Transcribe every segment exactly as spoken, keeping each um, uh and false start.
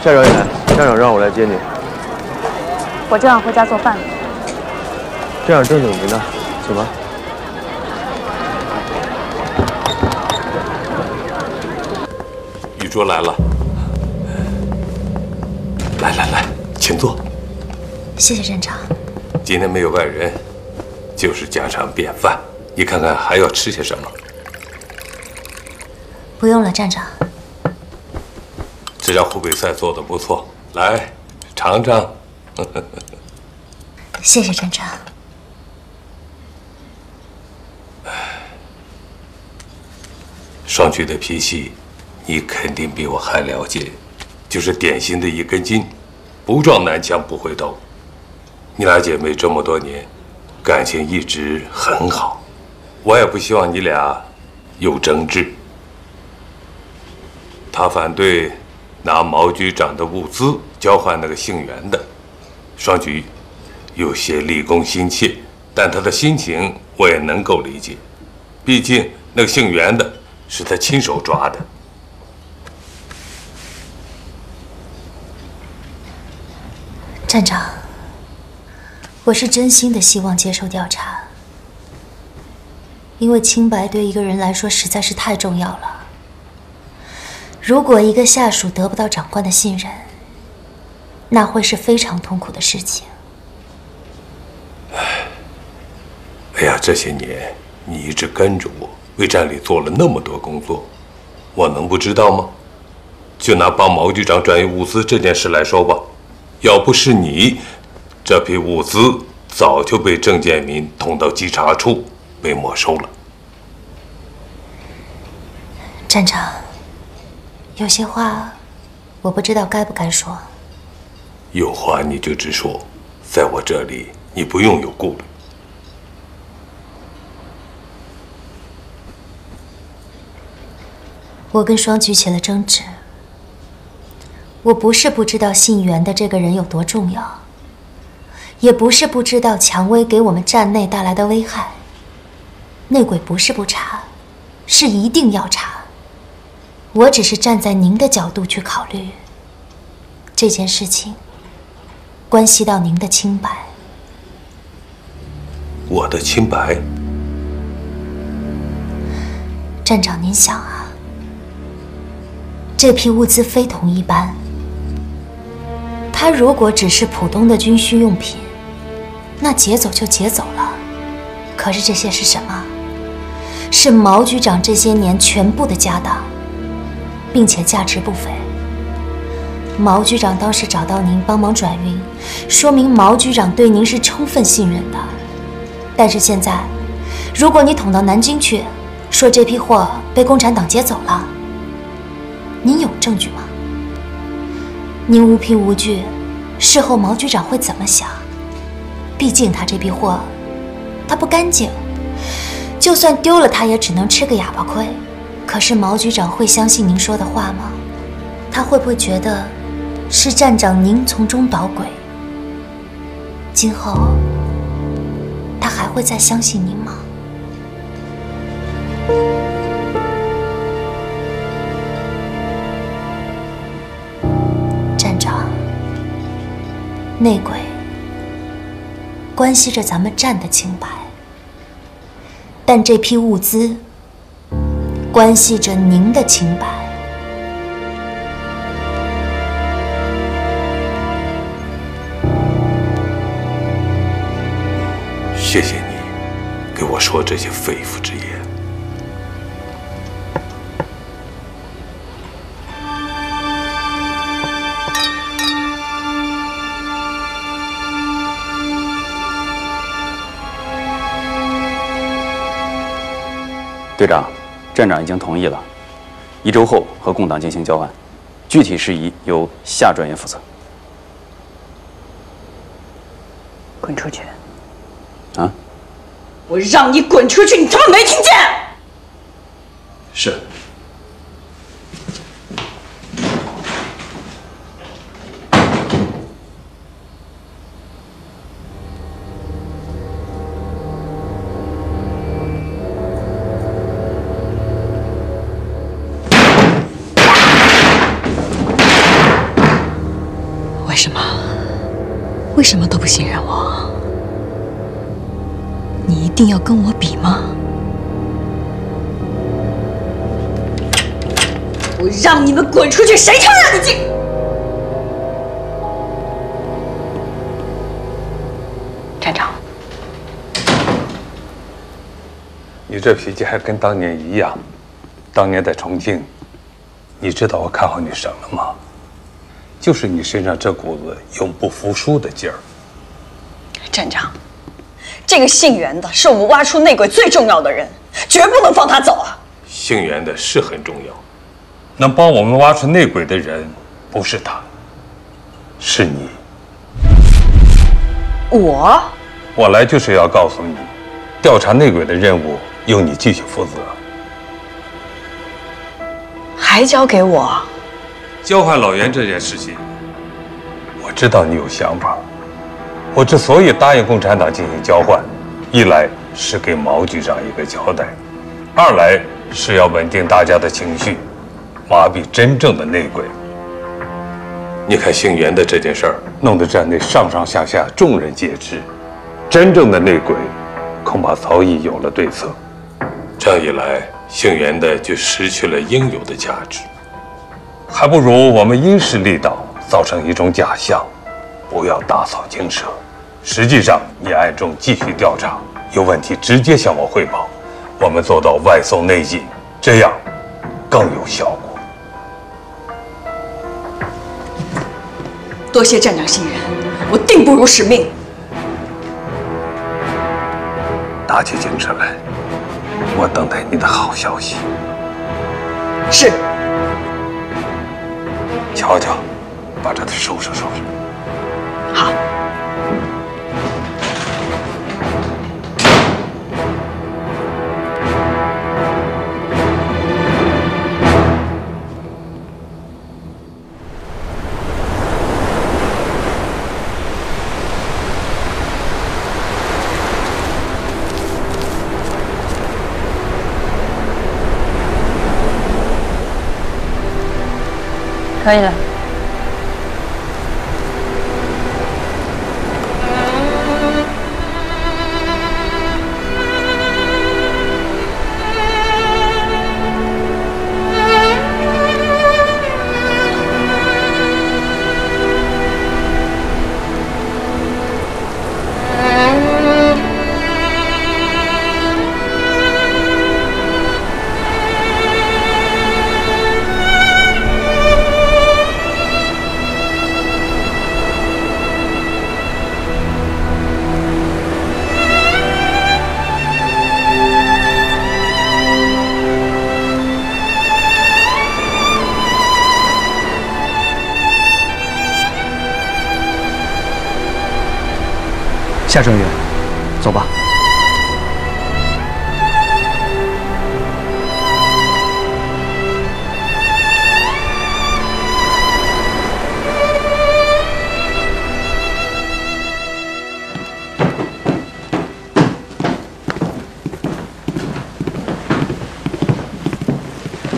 校长也来，校长让我来接你。我正要回家做饭。这样正经着呢，走吧。 雨卓来了，来来来，请坐。谢谢镇长。今天没有外人，就是家常便饭。你看看还要吃些什么？不用了，站长。这家湖北菜做的不错，来尝尝。谢谢镇长。双菊的脾气。 你肯定比我还了解，就是典型的一根筋，不撞南墙不回头。你俩姐妹这么多年，感情一直很好，我也不希望你俩有争执。他反对拿毛局长的物资交换那个姓袁的，双菊有些立功心切，但他的心情我也能够理解，毕竟那个姓袁的是他亲手抓的。 站长，我是真心的希望接受调查，因为清白对一个人来说实在是太重要了。如果一个下属得不到长官的信任，那会是非常痛苦的事情。哎呀，这些年你一直跟着我，为站里做了那么多工作，我能不知道吗？就拿帮毛局长转移物资这件事来说吧。 要不是你，这批物资早就被郑建民捅到稽查处，被没收了。站长，有些话我不知道该不该说。有话你就直说，在我这里你不用有顾虑。我跟双菊起了争执。 我不是不知道姓袁的这个人有多重要，也不是不知道蔷薇给我们站内带来的危害。内鬼不是不查，是一定要查。我只是站在您的角度去考虑，这件事情关系到您的清白。我的清白？站长，您想啊，这批物资非同一般。 他如果只是普通的军需用品，那劫走就劫走了。可是这些是什么？是毛局长这些年全部的家当，并且价值不菲。毛局长当时找到您帮忙转运，说明毛局长对您是充分信任的。但是现在，如果你捅到南京去，说这批货被共产党劫走了，您有证据吗？ 您无凭无据，事后毛局长会怎么想？毕竟他这批货，他不干净，就算丢了，他也只能吃个哑巴亏。可是毛局长会相信您说的话吗？他会不会觉得是站长您从中捣鬼？今后他还会再相信您吗？ 内鬼关系着咱们站的清白，但这批物资关系着您的清白。谢谢你给我说这些肺腑之言。 队长，站长已经同意了，一周后和共党进行交换，具体事宜由夏专员负责。滚出去！啊！我让你滚出去，你他妈没听见？是。什么都不信任我？你一定要跟我比吗？我让你们滚出去！谁他妈让你进？站长，你这脾气还跟当年一样。当年在重庆，你知道我看好你什么吗？ 就是你身上这股子永不服输的劲儿，站长，这个姓袁的是我们挖出内鬼最重要的人，绝不能放他走啊！姓袁的是很重要，能帮我们挖出内鬼的人不是他，是你。我，我来就是要告诉你，调查内鬼的任务由你继续负责，还交给我。 交换老袁这件事情，我知道你有想法。我之所以答应共产党进行交换，一来是给毛局长一个交代，二来是要稳定大家的情绪，麻痹真正的内鬼。你看姓袁的这件事儿，弄得站内上上下下众人皆知，真正的内鬼恐怕早已有了对策。这样一来，姓袁的就失去了应有的价值。 还不如我们因势利导，造成一种假象，不要打草惊蛇。实际上，你暗中继续调查，有问题直接向我汇报，我们做到外松内紧，这样更有效果。多谢站长信任，我定不辱使命。打起精神来，我等待你的好消息。是。 瞧瞧，把这收拾收拾。好。可以了。夏正元，走吧。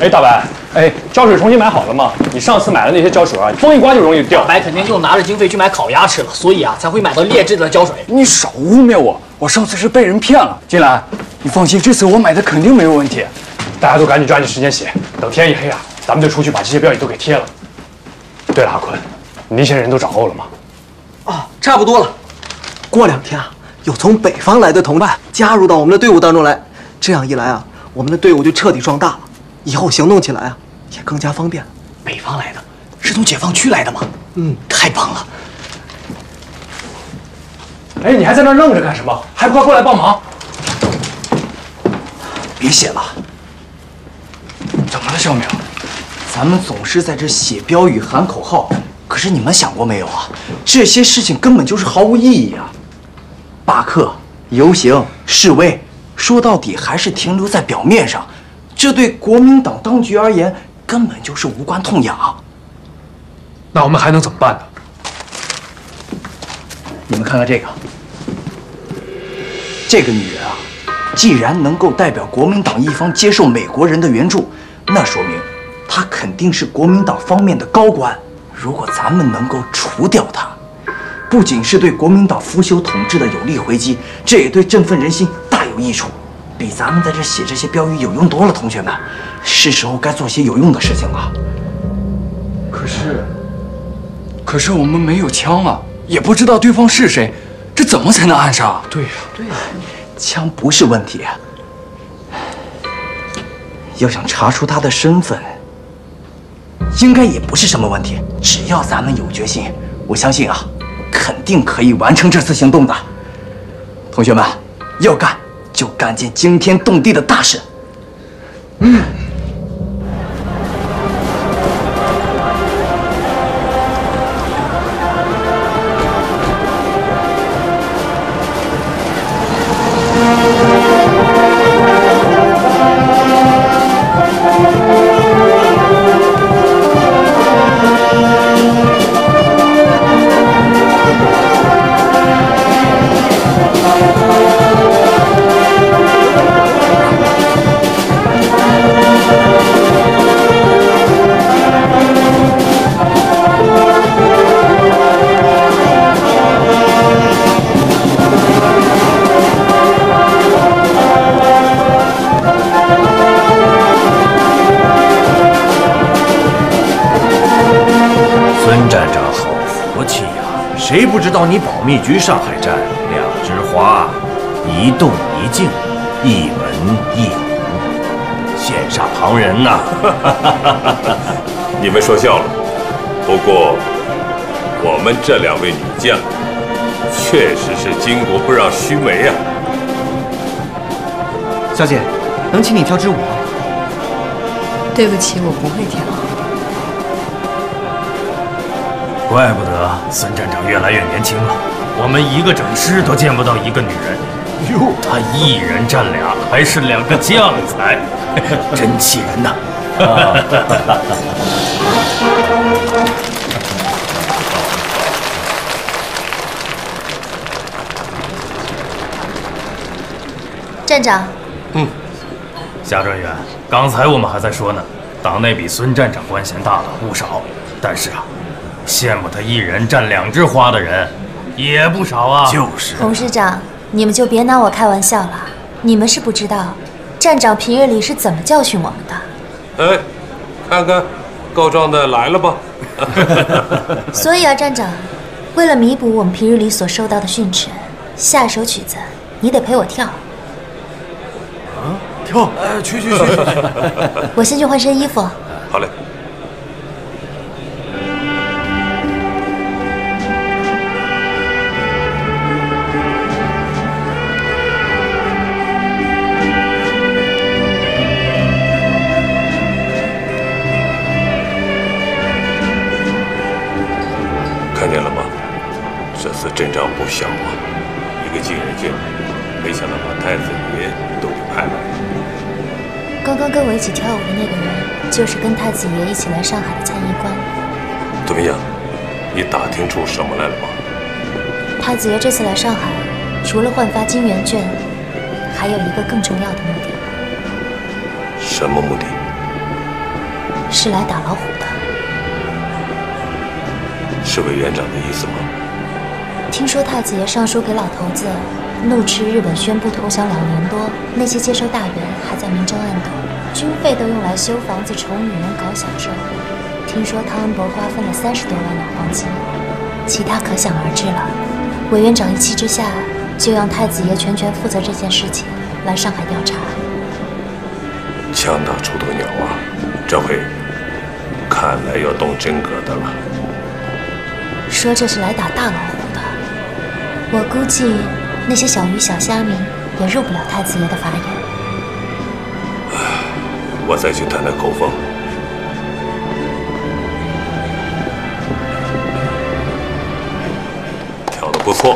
哎，大白，哎，胶水重新买好了吗？你上次买的那些胶水啊，风一刮就容易掉。大白肯定又拿着经费去买烤鸭吃了，所以啊，才会买到劣质的胶水。 你少污蔑我！我上次是被人骗了。金兰，你放心，这次我买的肯定没有问题。大家都赶紧抓紧时间写，等天一黑啊，咱们就出去把这些标语都给贴了。对了，阿坤，你那些人都找够了吗？哦，差不多了。过两天啊，有从北方来的同伴加入到我们的队伍当中来，这样一来啊，我们的队伍就彻底壮大了，以后行动起来啊也更加方便了。北方来的，是从解放区来的吗？嗯，太棒了。 哎，你还在那儿愣着干什么？还不快过来帮忙！别写了，怎么了，小明？咱们总是在这写标语、喊口号，可是你们想过没有啊？这些事情根本就是毫无意义啊！罢课、游行、示威，说到底还是停留在表面上，这对国民党当局而言根本就是无关痛痒。那我们还能怎么办呢？ 你们看看这个，这个女人啊，既然能够代表国民党一方接受美国人的援助，那说明她肯定是国民党方面的高官。如果咱们能够除掉她，不仅是对国民党腐朽统治的有力回击，这也对振奋人心大有益处，比咱们在这写这些标语有用多了。同学们，是时候该做些有用的事情了。可是，可是我们没有枪啊，也不知道对方是谁，这怎么才能暗杀？对呀，对呀，枪不是问题啊。 要想查出他的身份，应该也不是什么问题。只要咱们有决心，我相信啊，肯定可以完成这次行动的。同学们，要干就干件惊天动地的大事。嗯。谁不知道你保密局上海站两枝花，一动一静，一文一武，羡煞旁人呐！你们说笑了，不过我们这两位女将，确实是巾帼不让须眉啊。小姐，能请你跳支舞吗？对不起，我不会跳。 怪不得孙站长越来越年轻了，我们一个整师都见不到一个女人。哟，他一人占俩，还是两个将才，真气人呐！站长，嗯，夏专员，刚才我们还在说呢，党内比孙站长官衔大了不少，但是啊。 羡慕他一人占两枝花的人，也不少啊。就是，洪师长，你们就别拿我开玩笑了。你们是不知道，站长平日里是怎么教训我们的。哎，看看，告状的来了吧？所以啊，站长，为了弥补我们平日里所受到的训斥，下首曲子你得陪我跳。啊，跳！哎，去去去！我先去换身衣服。好嘞。 阵仗不小啊，一个进人进来，没想到把太子爷都给派来了。刚刚跟我一起跳舞的那个人，就是跟太子爷一起来上海的参议官。怎么样？你打听出什么来了吗？太子爷这次来上海，除了换发金元券，还有一个更重要的目的。什么目的？是来打老虎的。是委员长的意思吗？ 听说太子爷上书给老头子，怒斥日本宣布投降两年多，那些接收大员还在明争暗斗，军费都用来修房子、宠女人、搞小受。听说汤恩伯瓜分了三十多万两黄金，其他可想而知了。委员长一气之下，就让太子爷全权负责这件事情，来上海调查。枪打出头鸟啊！这回看来要动真格的了。说这是来打大老虎。 我估计那些小鱼小虾米也入不了太子爷的法眼。我再去探探口风。跳得不错。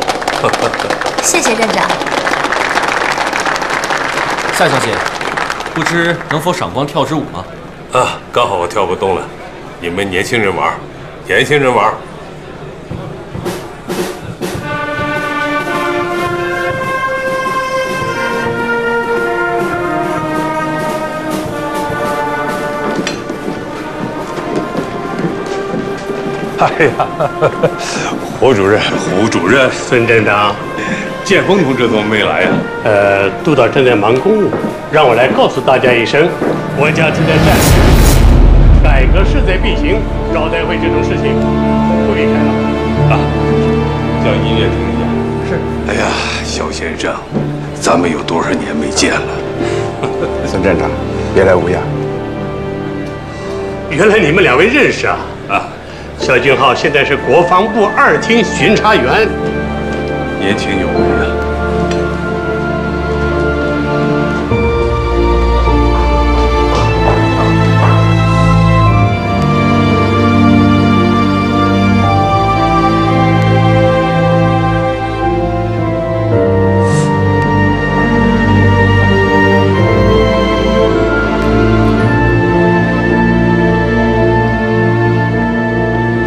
谢谢站长。夏小姐，不知能否赏光跳支舞吗？啊，刚好我跳不动了。你们年轻人玩，年轻人玩。 哎呀，胡主任，胡主任，孙镇长，建峰同志怎么没来呀、啊？呃，督导正在忙公务，让我来告诉大家一声，国家正在战略，改革势在必行，招待会这种事情不离开了啊。将音乐停一下。是。哎呀，肖先生，咱们有多少年没见了？孙镇长，别来无恙。原来你们两位认识啊？啊。 肖俊浩现在是国防部二厅巡查员，年轻有为啊！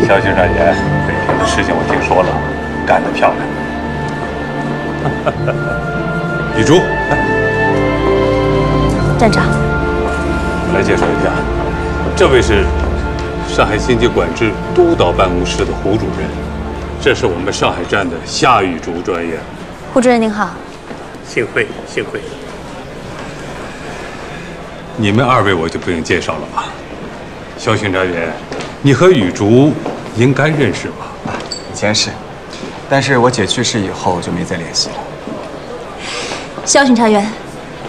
肖局长，员，北平的事情我听说了，干得漂亮！雨珠，站长，来介绍一下，这位是上海经济管制督导办公室的胡主任，这是我们上海站的夏雨竹专员。胡主任您好，幸会幸会。你们二位我就不用介绍了吧？肖巡查员，你和雨竹。 应该认识吧？啊，以前是，但是我姐去世以后就没再联系了。肖巡查员，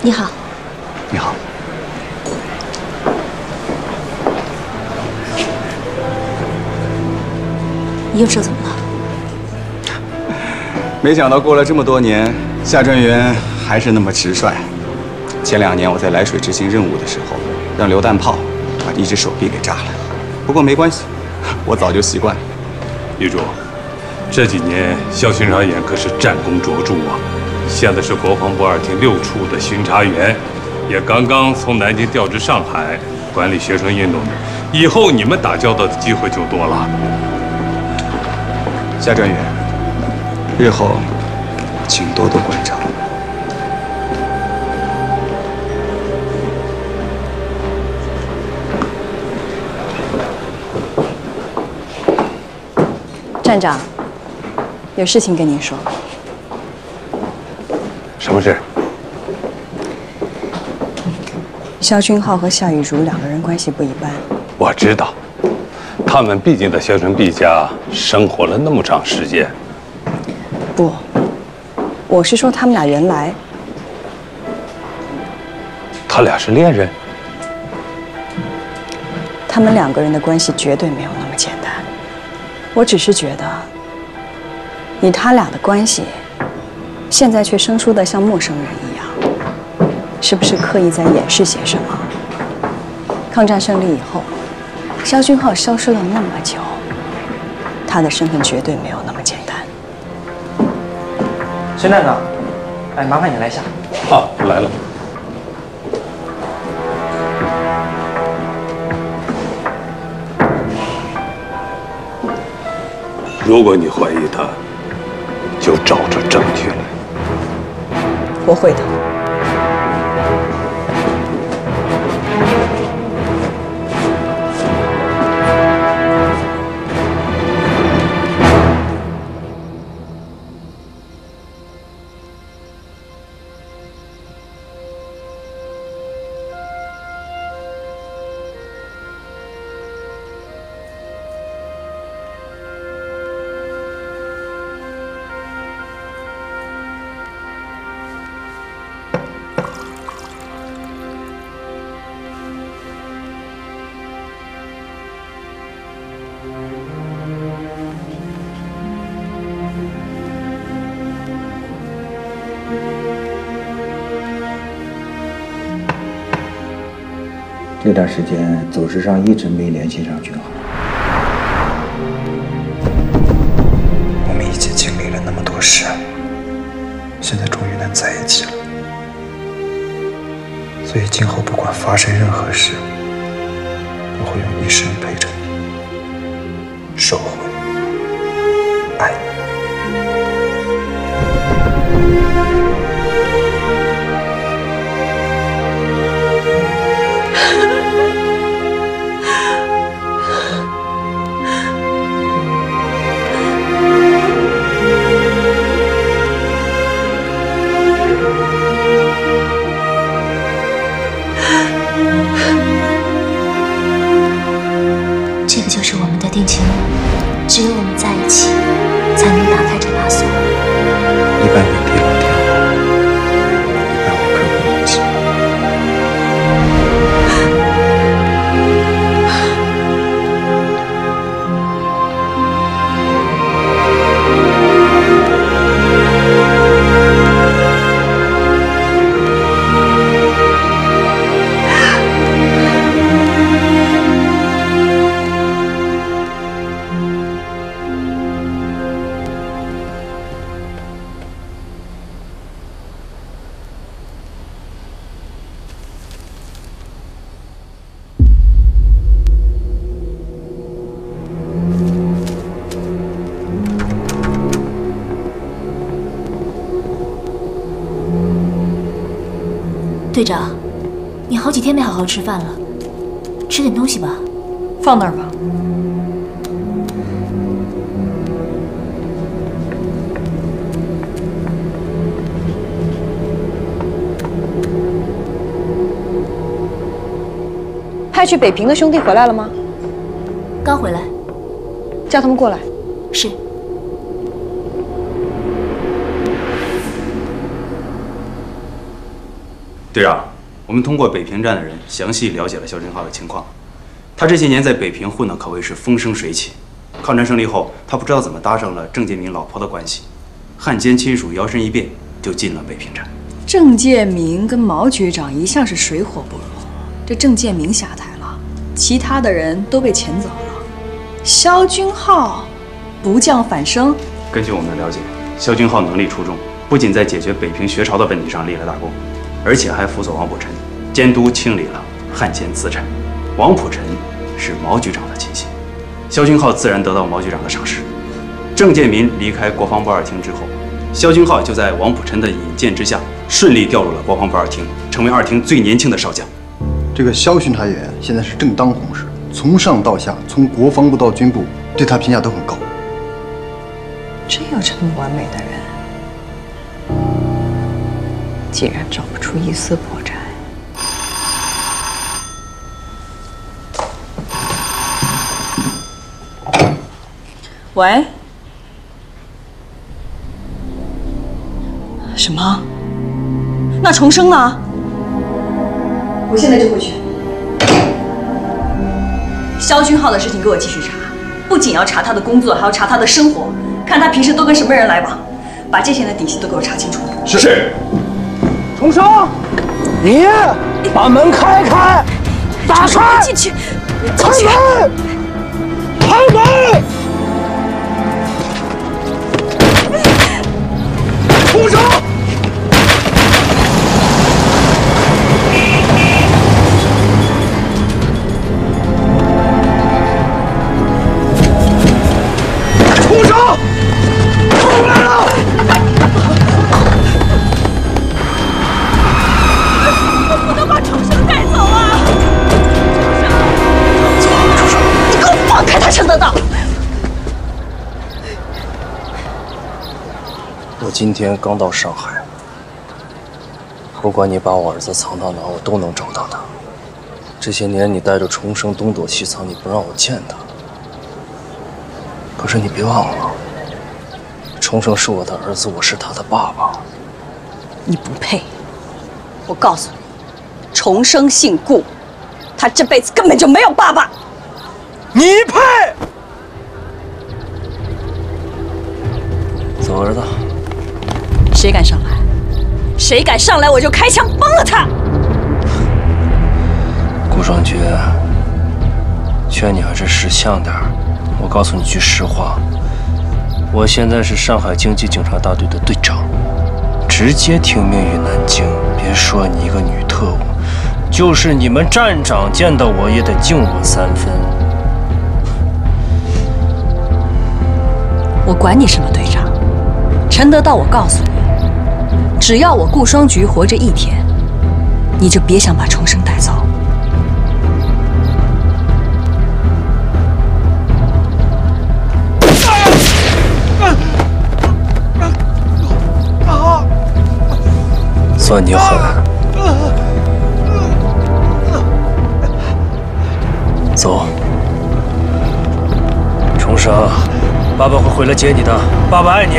你好。你好。你又知道怎么了？没想到过了这么多年，夏专员还是那么直率。前两年我在涞水执行任务的时候，让榴弹炮把一只手臂给炸了，不过没关系。 我早就习惯了，女主，这几年肖巡查员可是战功卓著啊！现在是国防部二厅六处的巡查员，也刚刚从南京调至上海管理学生运动，以后你们打交道的机会就多了。夏专员，日后请多多关照。站长，有事情跟您说。什么事？肖军浩和夏雨茹两个人关系不一般。我知道，他们毕竟在肖春碧家生活了那么长时间。不，我是说他们俩原来。他俩是恋人。他们两个人的关系绝对没有那么简单。 我只是觉得，你他俩的关系，现在却生疏得像陌生人一样，是不是刻意在掩饰些什么？抗战胜利以后，肖军浩消失了那么久，他的身份绝对没有那么简单。孙站长，哎，麻烦你来一下。啊，我来了。 如果你怀疑他，就找出证据来。我会的。这段时间，组织上一直没联系上军浩。我们一起经历了那么多事，现在终于能在一起了。所以今后不管发生任何事，我会用一生陪着你，守护你，爱你。 Thank you. 定情了，只有我们在一起，才能打开这把锁。一半怨地老天荒，一半我刻骨铭心。队长，你好几天没好好吃饭了，吃点东西吧。放那儿吧。派去北平的兄弟回来了吗？刚回来。叫他们过来。是。 队长，我们通过北平站的人详细了解了肖振浩的情况。他这些年在北平混的可谓是风生水起。抗战胜利后，他不知道怎么搭上了郑介民老婆的关系，汉奸亲属摇身一变就进了北平站。郑介民跟毛局长一向是水火不容，这郑介民下台了，其他的人都被遣走了。肖军浩不降反升。根据我们的了解，肖军浩能力出众，不仅在解决北平学潮的问题上立了大功。 而且还辅佐王普臣，监督清理了汉奸资产。王普臣是毛局长的亲信，肖军浩自然得到毛局长的赏识。郑介民离开国防部二厅之后，肖军浩就在王普臣的引荐之下，顺利调入了国防部二厅，成为二厅最年轻的少将。这个肖巡察员现在是正当红时，从上到下，从国防部到军部，对他评价都很高。真有这么完美的人？ 竟然找不出一丝破绽。喂？什么？那重生呢？我现在就回去。肖军浩的事情给我继续查，不仅要查他的工作，还要查他的生活，看他平时都跟什么人来往，把这些人的底细都给我查清楚。是。是 重生，你把门开开，打开，进去，开门，开门！重生，重生，出来了！ 我今天刚到上海，不管你把我儿子藏到哪，我都能找到他。这些年你带着重生东躲西藏，你不让我见他。可是你别忘了，重生是我的儿子，我是他的爸爸。你不配！我告诉你，重生姓顾，他这辈子根本就没有爸爸。你配！走，儿子。 谁敢上来？谁敢上来，我就开枪崩了他！顾爽君，劝你还是识相点儿。我告诉你句实话，我现在是上海经济警察大队的队长，直接听命于南京。别说你一个女特务，就是你们站长见到我也得敬我三分。我管你什么队长，陈德道，我告诉你。 只要我顾双菊活着一天，你就别想把重生带走。算你狠！走。伤，爸爸会回来接你的。爸爸爱你。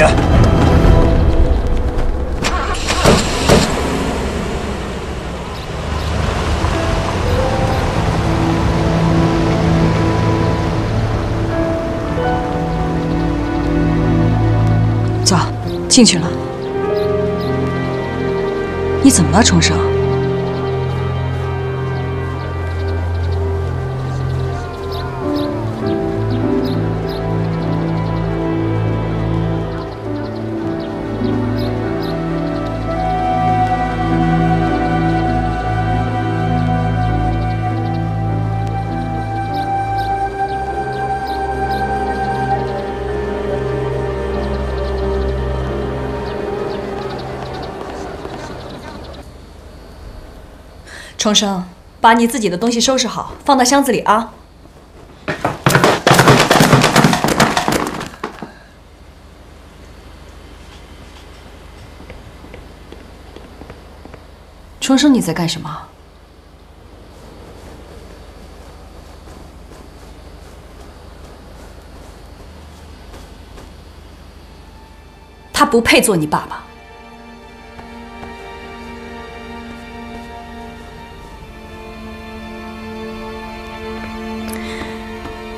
进去了，你怎么了，重生？重生，把你自己的东西收拾好，放到箱子里啊。重生，你在干什么？他不配做你爸爸。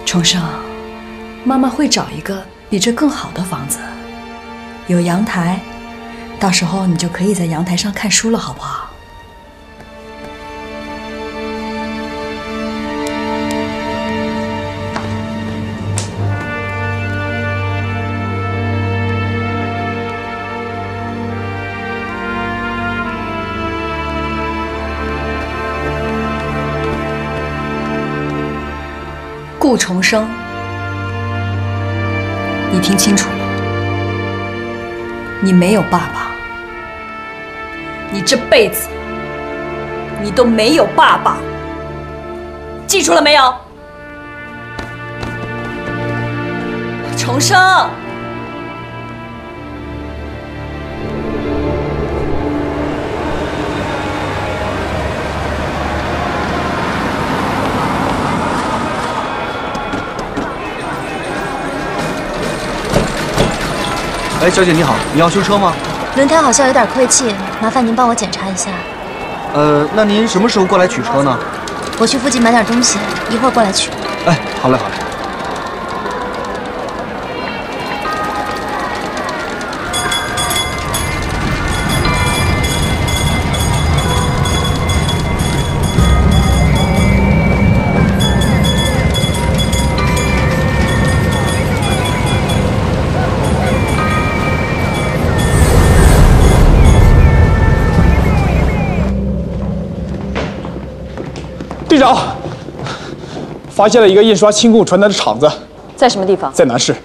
重生，妈妈会找一个比这更好的房子，有阳台，到时候你就可以在阳台上看书了，好不好？顾重生，你听清楚了，你没有爸爸，你这辈子你都没有爸爸，记住了没有？重生，哎，小姐你好，你要修车吗？轮胎好像有点亏气，麻烦您帮我检查一下。呃，那您什么时候过来取车呢？我去附近买点东西，一会儿过来取。哎，好嘞，好嘞。 队长，发现了一个印刷亲共传单的厂子，在什么地方？在南市。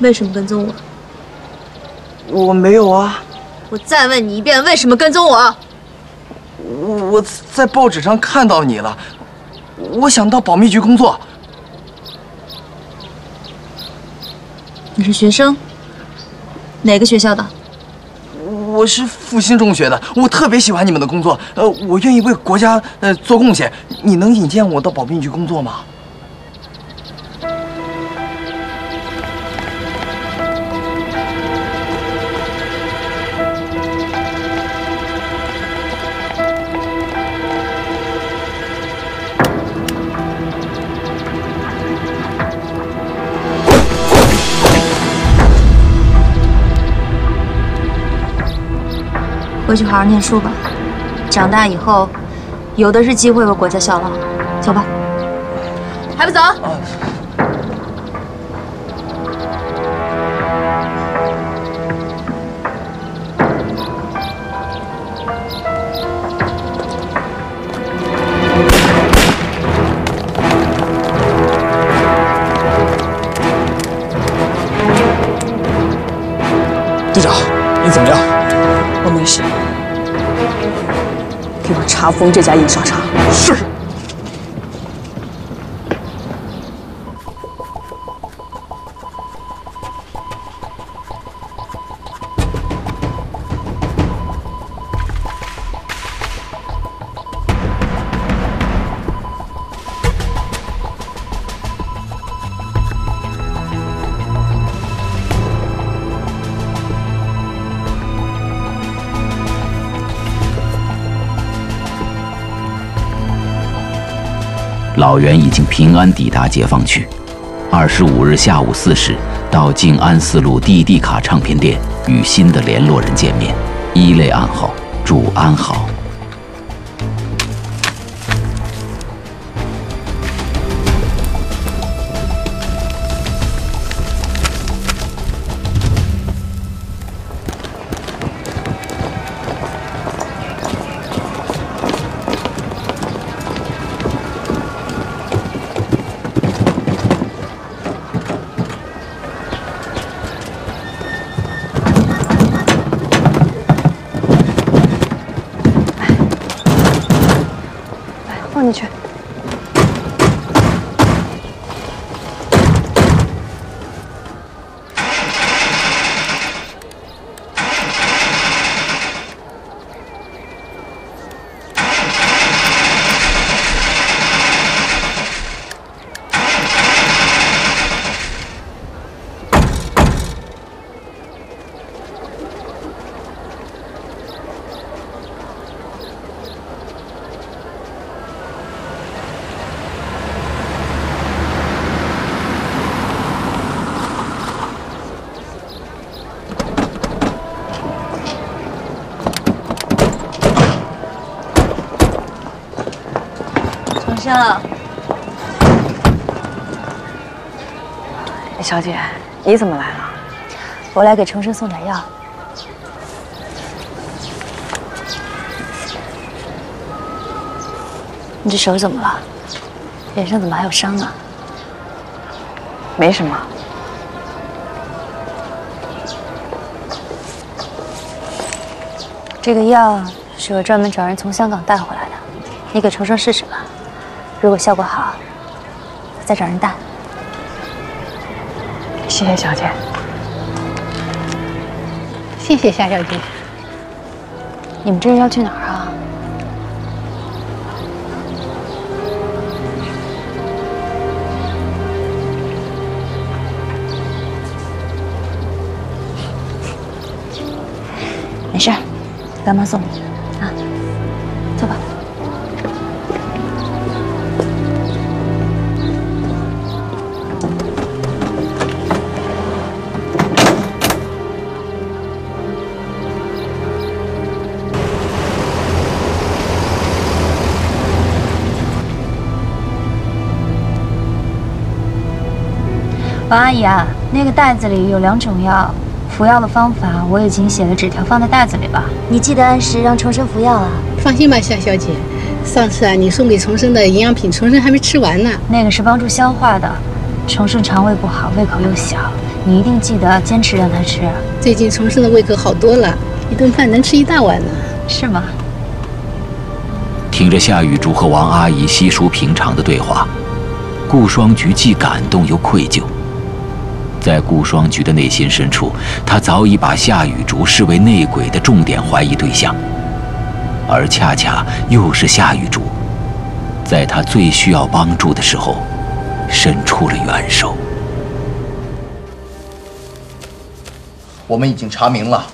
为什么跟踪我？我没有啊！我再问你一遍，为什么跟踪我？我我在报纸上看到你了，我想到保密局工作。你是学生？哪个学校的？我是复兴中学的，我特别喜欢你们的工作，呃，我愿意为国家呃做贡献。你能引荐我到保密局工作吗？回去好好念书吧，长大以后有的是机会为国家效劳。走吧，还不走？啊 队长，你怎么样？我没事。给我查封这家印刷厂。是。老袁已经平安抵达解放区。二十五日下午四时，到静安四路蒂蒂卡唱片店与新的联络人见面。一类暗号：祝安好。小姐，你怎么来了？我来给程生送点药。你这手怎么了？脸上怎么还有伤啊？没什么。这个药是我专门找人从香港带回来的，你给程生试试吧。如果效果好，我再找人带。 谢谢小姐，谢谢夏小姐。你们这是要去哪儿啊？没事，干妈送你。 王阿姨啊，那个袋子里有两种药，服药的方法我已经写了纸条，放在袋子里吧。你记得按时让重生服药啊。放心吧，夏小姐，上次啊你送给重生的营养品，重生还没吃完呢。那个是帮助消化的，重生肠胃不好，胃口又小，你一定记得坚持让他吃。最近重生的胃口好多了，一顿饭能吃一大碗呢。是吗？听着夏雨竹和王阿姨稀疏平常的对话，顾双菊既感动又愧疚。 在顾双菊的内心深处，他早已把夏雨竹视为内鬼的重点怀疑对象，而恰恰又是夏雨竹，在他最需要帮助的时候，伸出了援手。我们已经查明了，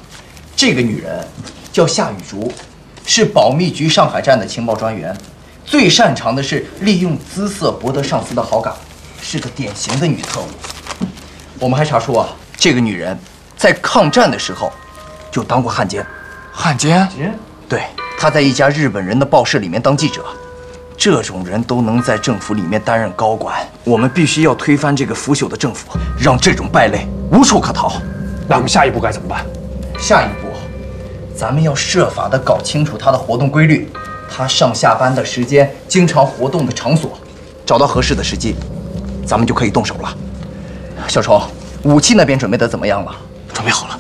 这个女人叫夏雨竹，是保密局上海站的情报专员，最擅长的是利用姿色博得上司的好感，是个典型的女特务。 我们还查出啊，这个女人在抗战的时候就当过汉奸，汉奸？对，他在一家日本人的报社里面当记者，这种人都能在政府里面担任高管，我们必须要推翻这个腐朽的政府，让这种败类无处可逃。那我们下一步该怎么办？下一步，咱们要设法的搞清楚他的活动规律，他上下班的时间，经常活动的场所，找到合适的时机，咱们就可以动手了。小虫，武器那边准备得怎么样了？准备好了。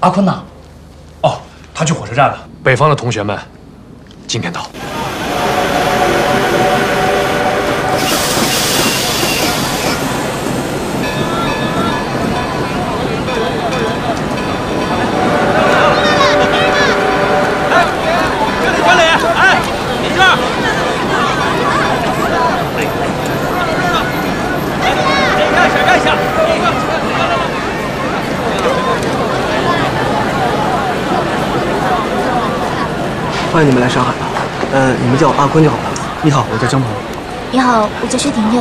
阿坤呢？哦，他去火车站了。北方的同学们，今天到。哎，小李，哎，你这儿。哎，闪开，闪开，闪开。 欢迎你们来上海吧，呃，你们叫我阿坤就好了。你好，我叫张鹏。你好，我叫薛婷婷。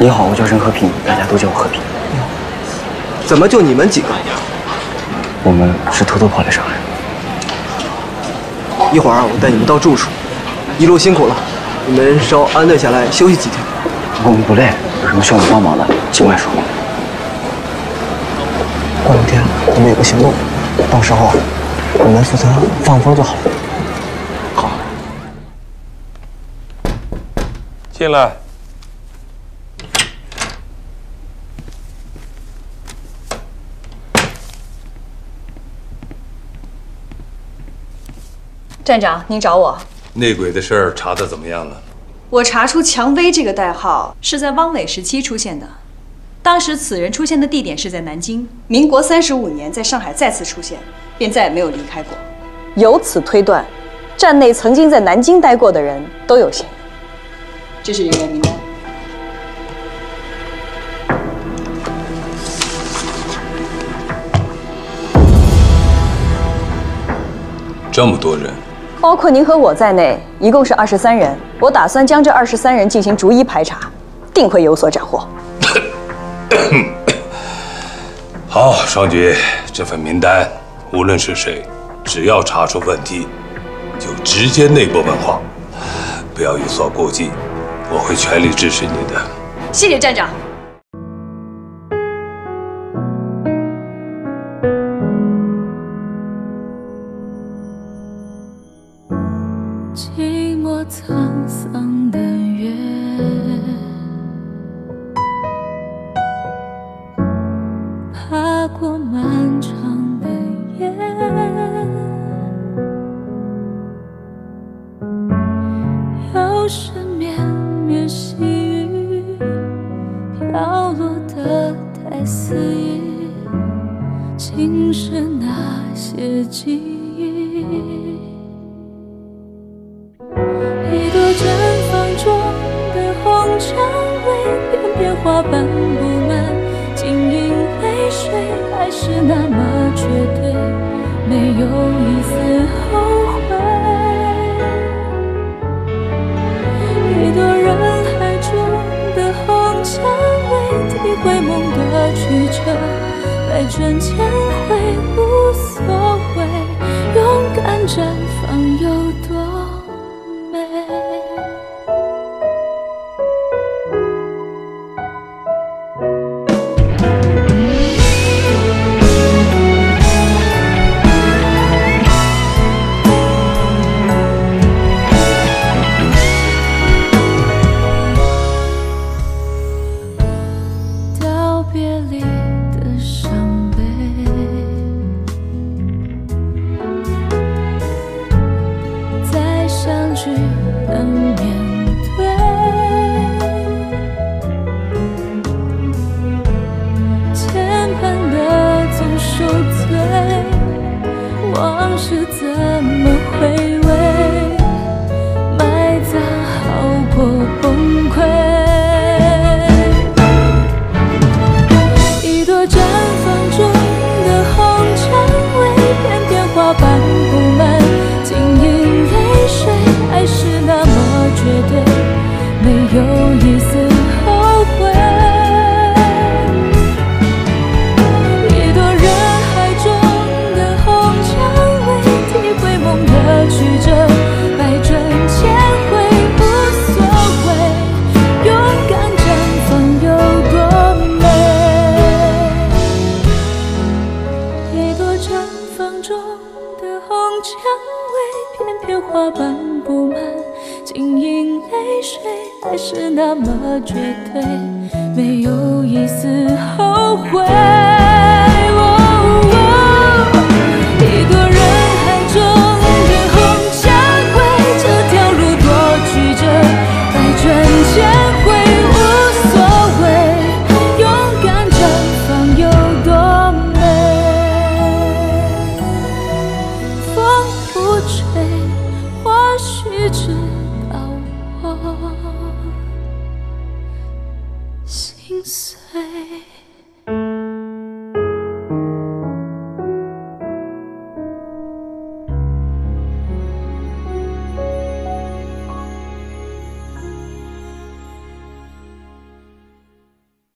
你好，我叫任和平，大家都叫我和平。你好，怎么就你们几个？我们是偷偷跑来上海。一会儿啊，我带你们到住处，一路辛苦了，你们稍安顿下来休息几天。我们不累，有什么需要你帮忙的，尽管说。过两天我们有个行动，到时候你们负责放风就好了。 进来。站长，您找我。内鬼的事儿查的怎么样了？我查出蔷薇这个代号是在汪伪时期出现的，当时此人出现的地点是在南京。民国三十五年在上海再次出现，便再也没有离开过。由此推断，站内曾经在南京待过的人都有嫌疑。 这是人员名单。这么多人，包括您和我在内，一共是二十三人。我打算将这二十三人进行逐一排查，定会有所斩获。好，双局，这份名单，无论是谁，只要查出问题，就直接内部问话，不要有所顾忌。 我会全力支持你的，谢谢站长。寂寞沧桑的月，爬过漫长的夜，又是面。 面细雨飘落的太肆意，竟是那些记忆。一朵绽放中的红蔷薇，片片花瓣布满晶莹泪水，还是那么绝对，没有一丝后悔。 许多人海中的红蔷薇，体会梦的曲折，百转千回无所谓，勇敢绽放有多美？是那么绝对，没有一丝后悔。哦哦、一个人海中艳红霞贵，这条路多曲折，百转千回无所谓，勇敢绽放有多美？风不吹，或许只。 心碎。